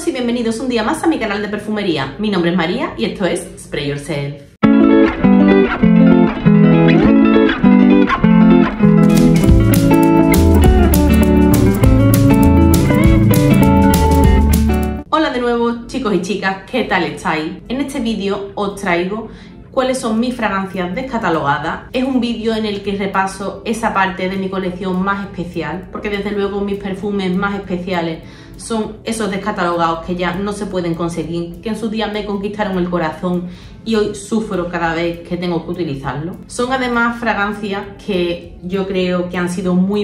todos y bienvenidos un día más a mi canal de perfumería. Mi nombre es María y esto es Spray Yourself. Hola de nuevo chicos y chicas, ¿qué tal estáis? En este vídeo os traigo cuáles son mis fragancias descatalogadas. Es un vídeo en el que repaso esa parte de mi colección más especial, porque desde luego mis perfumes más especiales son esos descatalogados que ya no se pueden conseguir, que en su día me conquistaron el corazón y hoy sufro cada vez que tengo que utilizarlo. Son además fragancias que yo creo que han sido muy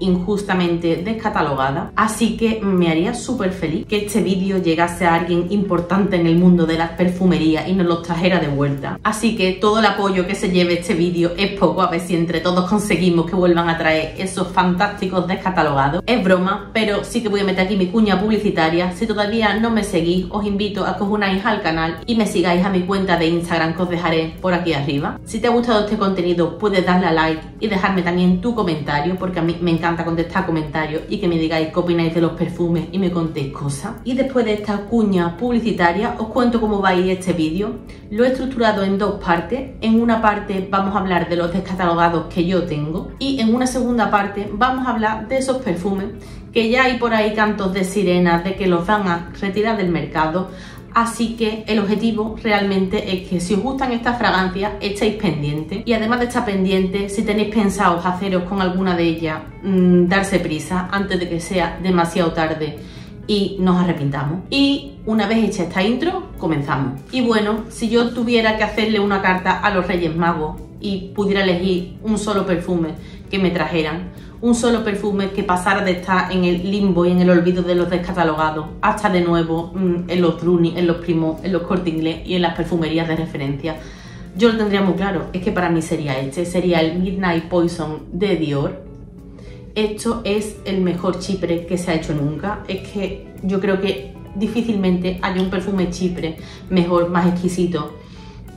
injustamente descatalogadas, así que me haría súper feliz que este vídeo llegase a alguien importante en el mundo de la perfumería y nos los trajera de vuelta. Así que todo el apoyo que se lleve este vídeo es poco, a ver si entre todos conseguimos que vuelvan a traer esos fantásticos descatalogados. Es broma, pero sí que voy a meter aquí mi cuña publicitaria. Si todavía no me seguís, os invito a que os unáis al canal y me sigáis a mi cuenta de Instagram, que os dejaré por aquí arriba. Si te ha gustado este contenido, puedes darle a like y dejarme también tu comentario, porque a mí me encanta contestar comentarios y que me digáis qué opináis de los perfumes y me contéis cosas. Y después de esta cuña publicitaria os cuento cómo va a ir este vídeo. Lo he estructurado en dos partes. En una parte vamos a hablar de los descatalogados que yo tengo y en una segunda parte vamos a hablar de esos perfumes que ya hay por ahí cantos de sirenas de que los van a retirar del mercado. Así que el objetivo realmente es que si os gustan estas fragancias estéis pendientes, y además de estar pendientes, si tenéis pensados haceros con alguna de ellas, darse prisa antes de que sea demasiado tarde y nos arrepintamos. Y una vez hecha esta intro, comenzamos. Y bueno, si yo tuviera que hacerle una carta a los Reyes Magos y pudiera elegir un solo perfume que me trajeran, un solo perfume que pasara de estar en el limbo y en el olvido de los descatalogados hasta de nuevo en los Druni, en los Primor, en los Corte Inglés y en las perfumerías de referencia, yo lo tendría muy claro. Es que para mí sería este, sería el Midnight Poison de Dior. Esto es el mejor chipre que se ha hecho nunca. Es que yo creo que difícilmente haya un perfume chipre mejor, más exquisito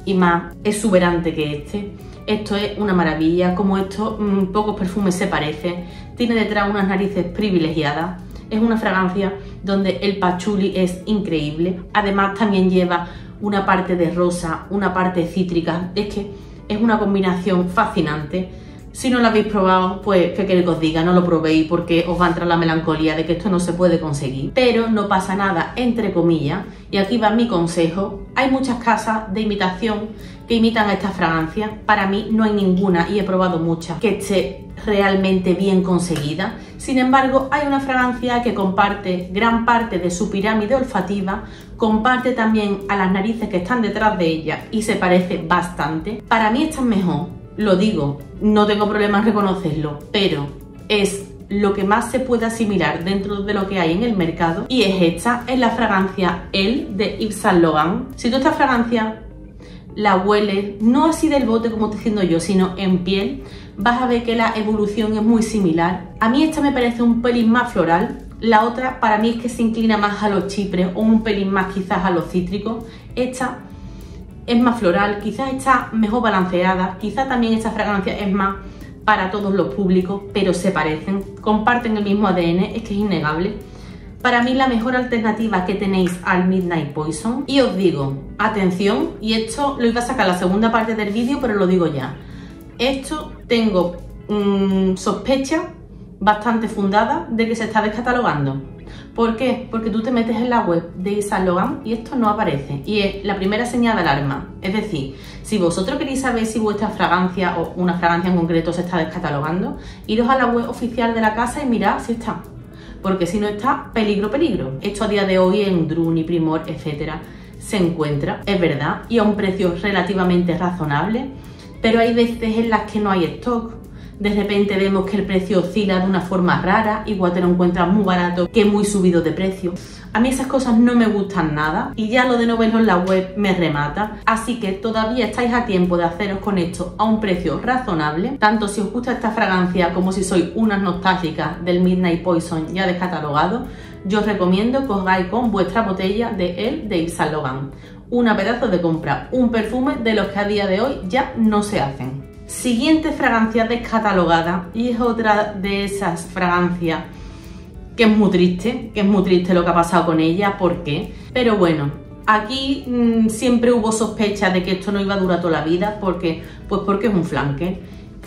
y más exuberante que este. Esto es una maravilla, como esto pocos perfumes se parecen. Tiene detrás unas narices privilegiadas. Es una fragancia donde el patchouli es increíble. Además también lleva una parte de rosa, una parte cítrica. Es que es una combinación fascinante. Si no lo habéis probado, pues qué queréis que os diga, no lo probéis porque os va a entrar la melancolía de que esto no se puede conseguir. Pero no pasa nada, entre comillas, y aquí va mi consejo. Hay muchas casas de imitación que imitan a esta fragancia. Para mí no hay ninguna, y he probado muchas, que esté realmente bien conseguida. Sin embargo, hay una fragancia que comparte gran parte de su pirámide olfativa, comparte también a las narices que están detrás de ella y se parece bastante. Para mí esta es mejor, lo digo, no tengo problema en reconocerlo, pero es lo que más se puede asimilar dentro de lo que hay en el mercado, y es esta, es la fragancia Elle de IsaLogan. Si tú esta fragancia la hueles, no así del bote como estoy haciendo yo, sino en piel, vas a ver que la evolución es muy similar. A mí esta me parece un pelín más floral. La otra para mí es que se inclina más a los chipres o un pelín más quizás a los cítricos. Esta es más floral, quizás está mejor balanceada, quizás también esta fragancia es más para todos los públicos, pero se parecen, comparten el mismo ADN, es que es innegable. Para mí la mejor alternativa que tenéis al Midnight Poison, y os digo, atención, y esto lo iba a sacar la segunda parte del vídeo, pero lo digo ya. Esto tengo sospecha bastante fundada de que se está descatalogando. ¿Por qué? Porque tú te metes en la web de IsaLogan y esto no aparece, y es la primera señal de alarma. Es decir, si vosotros queréis saber si vuestra fragancia o una fragancia en concreto se está descatalogando, iros a la web oficial de la casa y mirad si está, porque si no está, peligro, peligro. Esto a día de hoy en Druni, Primor, etcétera, se encuentra, es verdad, y a un precio relativamente razonable, pero hay veces en las que no hay stock. De repente vemos que el precio oscila de una forma rara, igual te lo encuentras muy barato que muy subido de precio. A mí esas cosas no me gustan nada, y ya lo de no verlo en la web me remata. Así que todavía estáis a tiempo de haceros con esto a un precio razonable, tanto si os gusta esta fragancia como si sois unas nostálgicas del Midnight Poison ya descatalogado. Yo os recomiendo que os hagáis con vuestra botella de Elle de IsaLogan. Una pedazo de compra, un perfume de los que a día de hoy ya no se hacen. Siguiente fragancia descatalogada, y es otra de esas fragancias que es muy triste, lo que ha pasado con ella, ¿por qué? Pero bueno, aquí siempre hubo sospechas de que esto no iba a durar toda la vida, porque, pues porque es un flanker.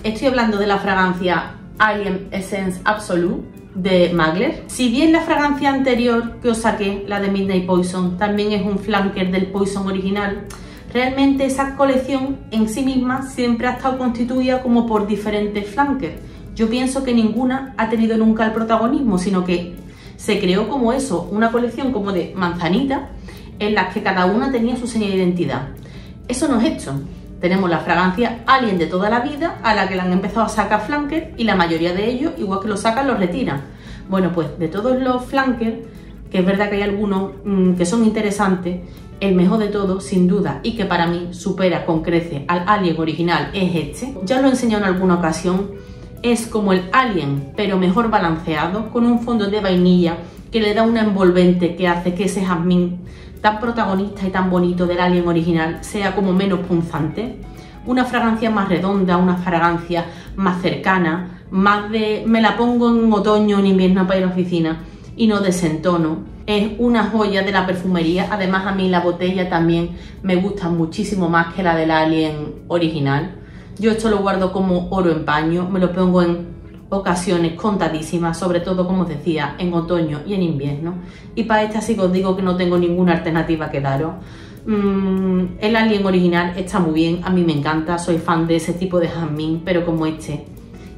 Estoy hablando de la fragancia Alien Essence Absolute de Mugler. Si bien la fragancia anterior que os saqué, la de Midnight Poison, también es un flanker del Poison original, realmente esa colección en sí misma siempre ha estado constituida como por diferentes flankers. Yo pienso que ninguna ha tenido nunca el protagonismo, sino que se creó como eso, una colección como de manzanita, en las que cada una tenía su seña de identidad. Eso no es esto. Tenemos la fragancia Alien de toda la vida, a la que le han empezado a sacar flanker, y la mayoría de ellos, igual que lo sacan, los retiran. Bueno, pues de todos los flankers, que es verdad que hay algunos que son interesantes, el mejor de todos, sin duda, y que para mí supera con creces al Alien original, es este. Ya lo he enseñado en alguna ocasión, es como el Alien, pero mejor balanceado, con un fondo de vainilla que le da una envolvente que hace que ese jazmín tan protagonista y tan bonito del Alien original sea como menos punzante, una fragancia más redonda, una fragancia más cercana, más de me la pongo en otoño o en invierno para ir a la oficina y no desentono. Es una joya de la perfumería. Además, a mí la botella también me gusta muchísimo más que la del Alien original. Yo esto lo guardo como oro en paño, me lo pongo en ocasiones contadísimas, sobre todo, como os decía, en otoño y en invierno, y para esta sí que os digo que no tengo ninguna alternativa que daros. El Alien original está muy bien, a mí me encanta, soy fan de ese tipo de jazmín, pero como este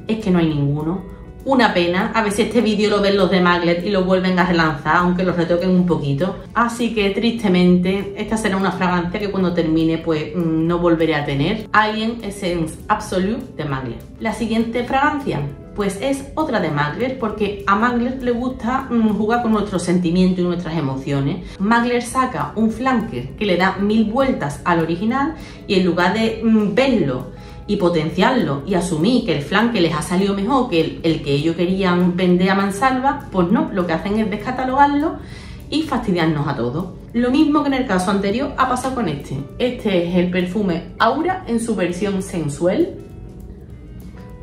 es que no hay ninguno. Una pena, a ver si este vídeo lo ven los de Mugler y lo vuelven a relanzar, aunque los retoquen un poquito. Así que tristemente esta será una fragancia que cuando termine pues no volveré a tener. Alien Essence Absolute de Mugler. La siguiente fragancia pues es otra de Mugler, porque a Mugler le gusta jugar con nuestros sentimientos y nuestras emociones. Mugler saca un flanker que le da mil vueltas al original, y en lugar de verlo y potenciarlo y asumir que el flanker les ha salido mejor que el que ellos querían vender a mansalva, pues no, lo que hacen es descatalogarlo y fastidiarnos a todos. Lo mismo que en el caso anterior ha pasado con este. Este es el perfume Aura en su versión sensual.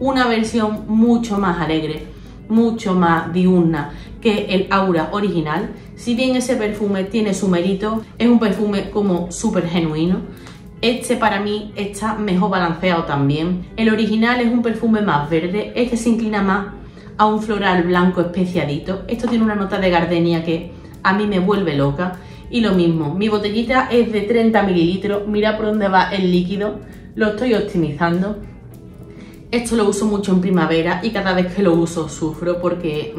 Una versión mucho más alegre, mucho más diurna que el Aura original. Si bien ese perfume tiene su mérito, es un perfume como súper genuino. Este para mí está mejor balanceado también. El original es un perfume más verde, este se inclina más a un floral blanco especiadito. Esto tiene una nota de gardenia que a mí me vuelve loca. Y lo mismo, mi botellita es de 30 mililitros, mira por dónde va el líquido, lo estoy optimizando. Esto lo uso mucho en primavera y cada vez que lo uso sufro, porque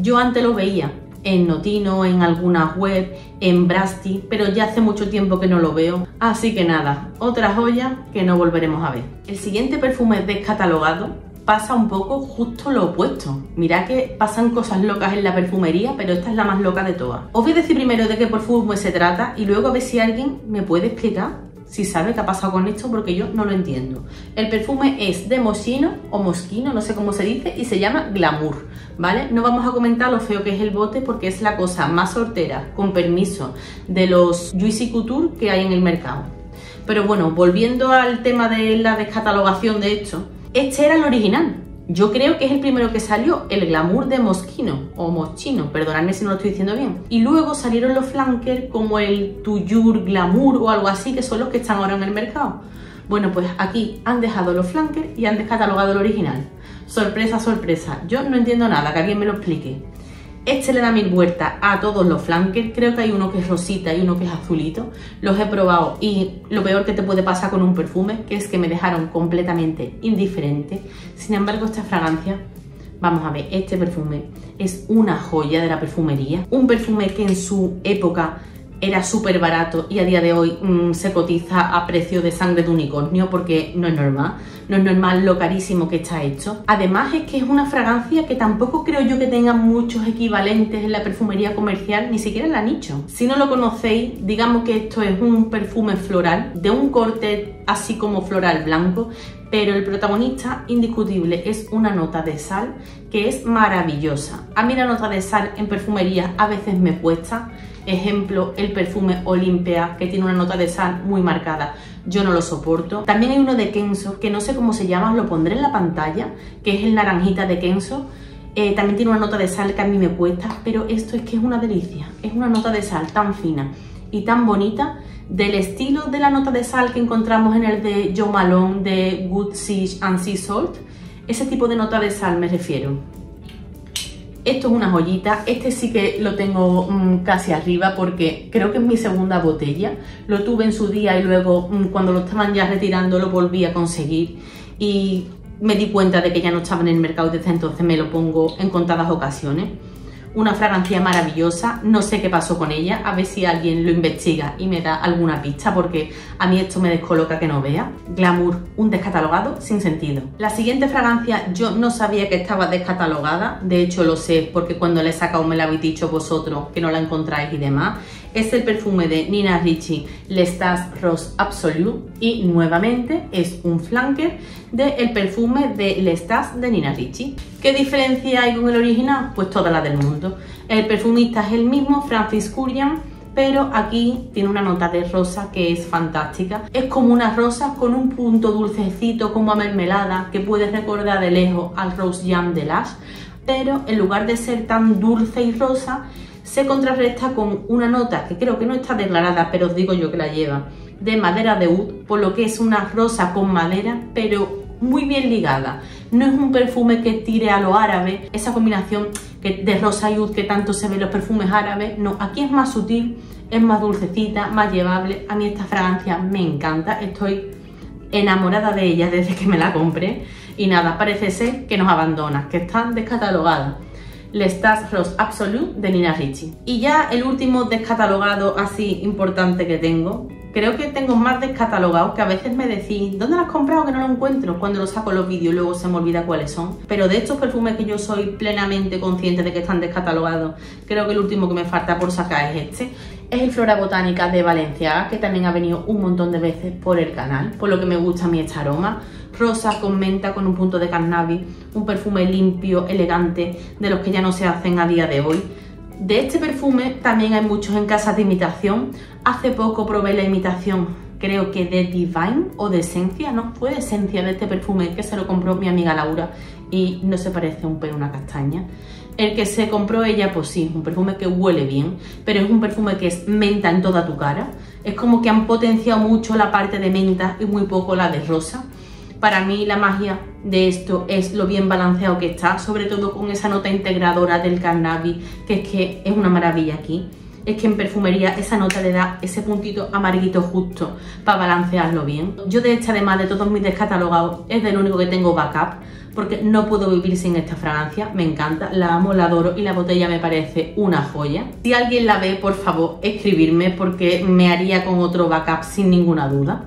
yo antes lo veía en Notino, en algunas web, en Brasti, pero ya hace mucho tiempo que no lo veo. Así que nada, otra joya que no volveremos a ver. El siguiente perfume descatalogado pasa un poco justo lo opuesto. Mirad que pasan cosas locas en la perfumería, pero esta es la más loca de todas. Os voy a decir primero de qué perfume se trata y luego a ver si alguien me puede explicar si sabe qué ha pasado con esto, porque yo no lo entiendo. El perfume es de Moschino o Moschino, no sé cómo se dice, y se llama Glamour, ¿vale? No vamos a comentar lo feo que es el bote, porque es la cosa más hortera, con permiso, de los Juicy Couture que hay en el mercado. Pero bueno, volviendo al tema de la descatalogación de esto, este era el original. Yo creo que es el primero que salió, el Glamour de Moschino o Moschino, perdonadme si no lo estoy diciendo bien. Y luego salieron los flankers como el Toujours Glamour o algo así, que son los que están ahora en el mercado. Bueno, pues aquí han dejado los flankers y han descatalogado el original. Sorpresa, sorpresa, yo no entiendo nada, que alguien me lo explique. Este le da mil vueltas a todos los flankers, creo que hay uno que es rosita y uno que es azulito. Los he probado y lo peor que te puede pasar con un perfume, que es que me dejaron completamente indiferente. Sin embargo, esta fragancia, vamos a ver, este perfume es una joya de la perfumería. Un perfume que en su época era súper barato y a día de hoy se cotiza a precio de sangre de unicornio, porque no es normal, lo carísimo que está hecho. Además es que es una fragancia que tampoco creo yo que tenga muchos equivalentes en la perfumería comercial, ni siquiera en la nicho. Si no lo conocéis, digamos que esto es un perfume floral, de un corte así como floral blanco, pero el protagonista indiscutible es una nota de sal que es maravillosa. A mí la nota de sal en perfumería a veces me cuesta. Ejemplo, el perfume Olimpia, que tiene una nota de sal muy marcada, yo no lo soporto. También hay uno de Kenzo, que no sé cómo se llama, os lo pondré en la pantalla, que es el naranjita de Kenzo. También tiene una nota de sal que a mí me cuesta, pero esto es que es una delicia. Es una nota de sal tan fina y tan bonita, del estilo de la nota de sal que encontramos en el de Jo Malone de Wood Sage and Sea Salt. Ese tipo de nota de sal me refiero. Esto es una joyita. Este sí que lo tengo casi arriba porque creo que es mi segunda botella. Lo tuve en su día y luego cuando lo estaban ya retirando lo volví a conseguir y me di cuenta de que ya no estaba en el mercado, desde entonces me lo pongo en contadas ocasiones. Una fragancia maravillosa, no sé qué pasó con ella, a ver si alguien lo investiga y me da alguna pista porque a mí esto me descoloca que no vea. Glamour, un descatalogado sin sentido. La siguiente fragancia yo no sabía que estaba descatalogada, de hecho lo sé porque cuando la he sacado me la habéis dicho vosotros que no la encontráis y demás. Es el perfume de Nina Ricci, L'Extase Rose Absolue, y nuevamente es un flanker del perfume de L'Extase de Nina Ricci. ¿Qué diferencia hay con el original? Pues toda la del mundo. El perfumista es el mismo, Francis Kurkdjian, pero aquí tiene una nota de rosa que es fantástica. Es como una rosa con un punto dulcecito, como a mermelada, que puede recordar de lejos al Rose Jam de Lash, pero en lugar de ser tan dulce y rosa, se contrarresta con una nota que creo que no está declarada, pero os digo yo que la lleva, de madera de oud, por lo que es una rosa con madera, pero muy bien ligada. No es un perfume que tire a lo árabe, esa combinación de rosa y oud que tanto se ve en los perfumes árabes. No, aquí es más sutil, es más dulcecita, más llevable. A mí esta fragancia me encanta, estoy enamorada de ella desde que me la compré. Y nada, parece ser que nos abandona, que está descatalogada. L'Extase Rose Absolue de Nina Ricci. Y ya el último descatalogado así importante que tengo. Creo que tengo más descatalogados que a veces me decís ¿dónde lo has comprado que no lo encuentro? Cuando lo saco los vídeos luego se me olvida cuáles son. Pero de estos perfumes que yo soy plenamente consciente de que están descatalogados, creo que el último que me falta por sacar es este. Es el Flora Botánica de Valencia, que también ha venido un montón de veces por el canal, por lo que me gusta a mí este aroma. Rosa con menta, con un punto de cannabis, un perfume limpio, elegante, de los que ya no se hacen a día de hoy. De este perfume también hay muchos en casas de imitación. Hace poco probé la imitación, creo que de Divine o de Esencia, no, fue de Esencia, de este perfume que se lo compró mi amiga Laura y no se parece un pelo a una castaña. El que se compró ella, pues sí, es un perfume que huele bien, pero es un perfume que es menta en toda tu cara. Es como que han potenciado mucho la parte de menta y muy poco la de rosa. Para mí la magia de esto es lo bien balanceado que está, sobre todo con esa nota integradora del cannabis, que es una maravilla aquí. Es que en perfumería esa nota le da ese puntito amarguito justo para balancearlo bien. Yo de esta, además de todos mis descatalogados, es del único que tengo backup, porque no puedo vivir sin esta fragancia. Me encanta, la amo, la adoro y la botella me parece una joya. Si alguien la ve, por favor, escribirme porque me haría con otro backup sin ninguna duda.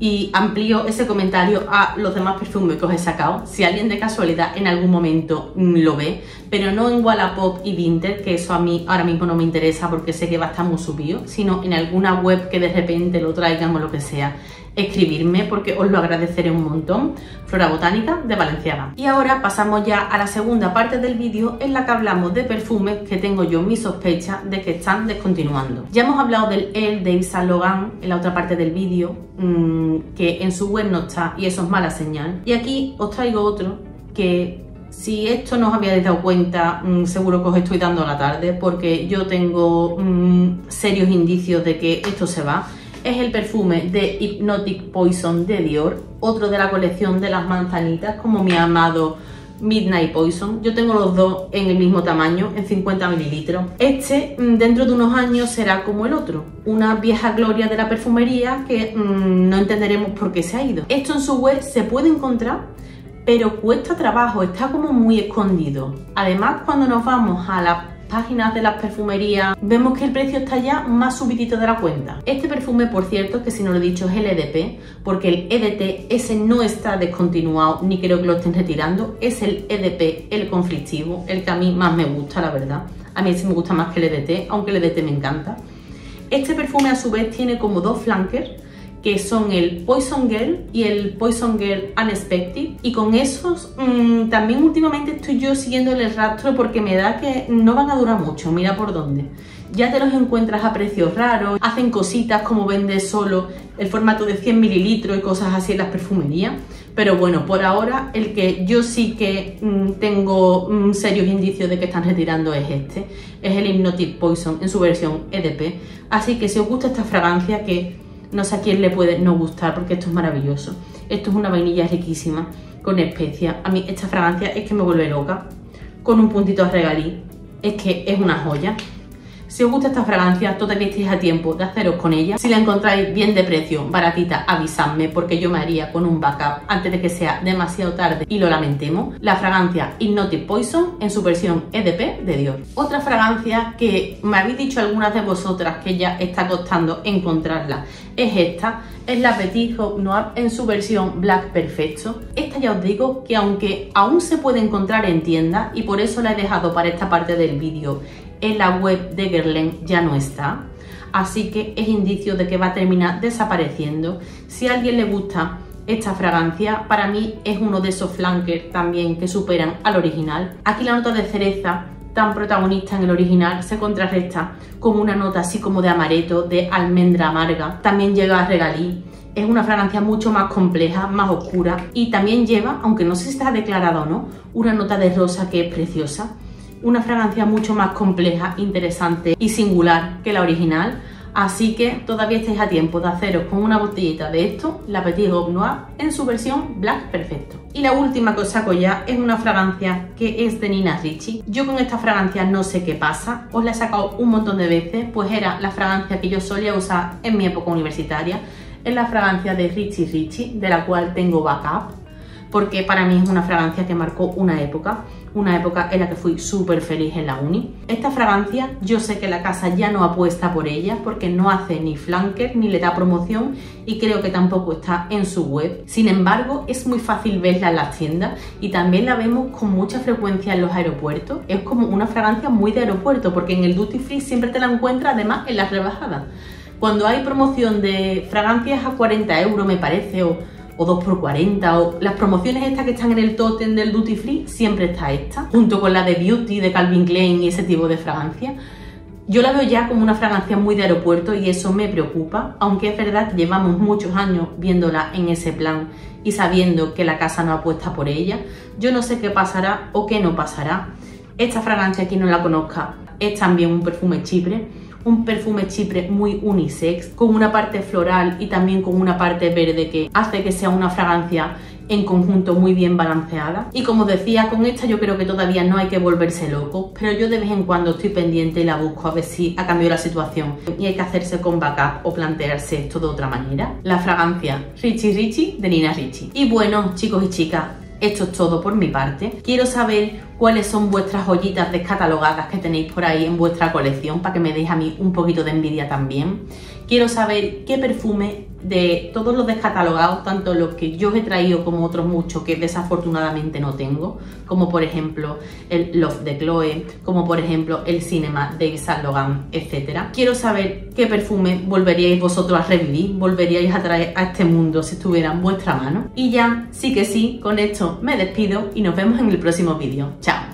Y amplío ese comentario a los demás perfumes que os he sacado. Si alguien de casualidad en algún momento lo ve, pero no en Wallapop y Vinted, que eso a mí ahora mismo no me interesa porque sé que va a estar muy subido, sino en alguna web que de repente lo traigan o lo que sea, escribirme porque os lo agradeceré un montón. Flora Botánica de Valenciana. Y ahora pasamos ya a la segunda parte del vídeo en la que hablamos de perfumes que tengo yo mis sospechas de que están descontinuando. Ya hemos hablado del Elle de IsaLogan en la otra parte del vídeo, que en su web no está y eso es mala señal. Y aquí os traigo otro que, si esto no os habíais dado cuenta, seguro que os estoy dando la tarde porque yo tengo serios indicios de que esto se va. Es el perfume de Hypnotic Poison de Dior, otro de la colección de las manzanitas, como mi amado Midnight Poison. Yo tengo los dos en el mismo tamaño, en 50 mililitros. Este, dentro de unos años, será como el otro, una vieja gloria de la perfumería que no entenderemos por qué se ha ido. Esto en su web se puede encontrar, pero cuesta trabajo, está como muy escondido. Además, cuando nos vamos a la páginas de las perfumerías vemos que el precio está ya más subidito de la cuenta. Este perfume, por cierto, que si no lo he dicho, es el EDP, porque el EDT ese no está descontinuado ni creo que lo estén retirando. Es el EDP, el conflictivo, el que a mí más me gusta, la verdad. A mí ese me gusta más que el EDT, aunque el EDT me encanta. Este perfume a su vez tiene como dos flankers, que son el Poison Girl y el Poison Girl Unexpected, y con esos también últimamente estoy yo siguiendo el rastro porque me da que no van a durar mucho, mira por dónde. Ya te los encuentras a precios raros, hacen cositas como vende solo el formato de 100 mililitros y cosas así en las perfumerías, Pero bueno, por ahora el que yo sí que tengo serios indicios de que están retirando es este. Es el Hypnotic Poison en su versión EDP. Así que si os gusta esta fragancia, que no sé a quién le puede no gustar porque esto es maravilloso. Esto es una vainilla riquísima con especias. A mí esta fragancia es que me vuelve loca. Con un puntito a regalí. Es que es una joya. Si os gusta esta fragancia, todavía estáis a tiempo de haceros con ella. Si la encontráis bien de precio, baratita, avisadme porque yo me haría con un backup antes de que sea demasiado tarde y lo lamentemos. La fragancia Hypnotic Poison en su versión EDP de Dior. Otra fragancia que me habéis dicho algunas de vosotras que ya está costando encontrarla es esta. Es La Petite Robe Noire en su versión Black Perfecto. Esta ya os digo que aunque aún se puede encontrar en tienda, y por eso la he dejado para esta parte del vídeo, en la web de Guerlain ya no está, así que es indicio de que va a terminar desapareciendo. Si a alguien le gusta esta fragancia, para mí es uno de esos flankers también que superan al original. Aquí la nota de cereza, tan protagonista en el original, se contrarresta con una nota así como de amaretto, de almendra amarga. También llega a regalí. Es una fragancia mucho más compleja, más oscura, y también lleva, aunque no sé si está declarada o no, una nota de rosa que es preciosa. Una fragancia mucho más compleja, interesante y singular que la original. Así que todavía estáis a tiempo de haceros con una botellita de esto, La Petite Robe Noire en su versión Black Perfecto. Y la última que os saco ya es una fragancia que es de Nina Ricci. Yo con esta fragancia no sé qué pasa, os la he sacado un montón de veces, pues era la fragancia que yo solía usar en mi época universitaria. Es la fragancia de Ricci Ricci, de la cual tengo backup, porque para mí es una fragancia que marcó una época en la que fui súper feliz en la uni. Esta fragancia yo sé que la casa ya no apuesta por ella porque no hace ni flanker ni le da promoción, y creo que tampoco está en su web. Sin embargo, es muy fácil verla en las tiendas y también la vemos con mucha frecuencia en los aeropuertos. Es como una fragancia muy de aeropuerto porque en el Duty Free siempre te la encuentras, además en las rebajadas. Cuando hay promoción de fragancias a 40 € me parece, o 2x40, o las promociones estas que están en el tótem del Duty Free, siempre está esta, junto con la de Beauty, de Calvin Klein y ese tipo de fragancia. Yo la veo ya como una fragancia muy de aeropuerto y eso me preocupa, aunque es verdad que llevamos muchos años viéndola en ese plan y sabiendo que la casa no apuesta por ella. Yo no sé qué pasará o qué no pasará. Esta fragancia, quien no la conozca, es también un perfume chipre. Un perfume chipre muy unisex, con una parte floral y también con una parte verde que hace que sea una fragancia en conjunto muy bien balanceada. Y como decía, con esta yo creo que todavía no hay que volverse loco, pero yo de vez en cuando estoy pendiente y la busco a ver si ha cambiado la situación y hay que hacerse con backup o plantearse esto de otra manera. La fragancia Ricci Ricci de Nina Ricci. Y bueno, chicos y chicas, esto es todo por mi parte. Quiero saber cuáles son vuestras joyitas descatalogadas que tenéis por ahí en vuestra colección para que me deis a mí un poquito de envidia también. Quiero saber qué perfume de todos los descatalogados, tanto los que yo os he traído como otros muchos que desafortunadamente no tengo, como por ejemplo el Love de Chloe, como por ejemplo el Cinema de IsaLogan, etc. Quiero saber qué perfume volveríais vosotros a revivir, volveríais a traer a este mundo si estuviera en vuestra mano. Y ya, sí que sí, con esto me despido y nos vemos en el próximo vídeo. ¡Chao!